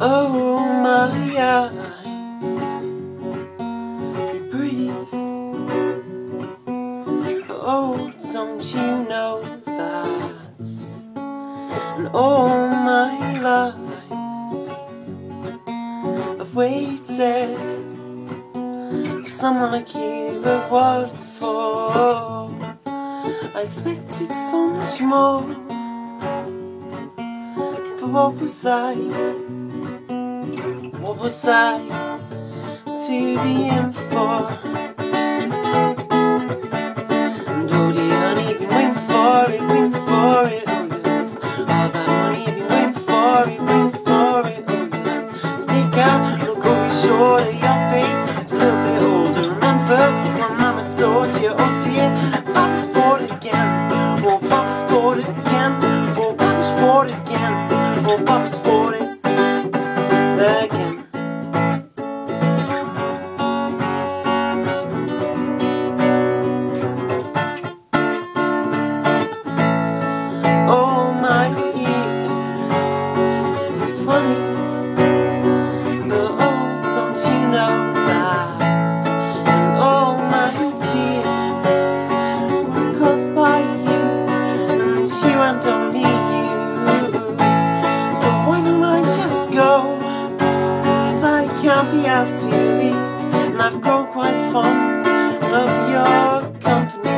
Oh my eyes, pretty. Oh, don't you know that? And all my life I've waited for someone like you. But what for? I expected so much more. But what was I? What was I to be in for? And all the honey, you've been waiting for it, all that money, you've been waiting for it, stick out, look over your shoulder, your face, it's a little bit older. Remember, my mama told you, oh dear, Papa's bored again, oh Papa's bored again, oh Papa's bored again, oh Papa's bored again. Be asked to leave, and I've grown quite fond of your company.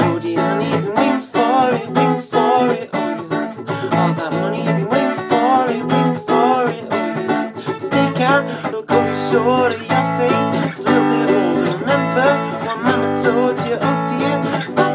Oh dear honey, you've been waiting for it, oh all that money, you've been waiting for it, oh stick out, look over your shoulder, your face, it's a little bit older. Remember, my mama told you, oh dear.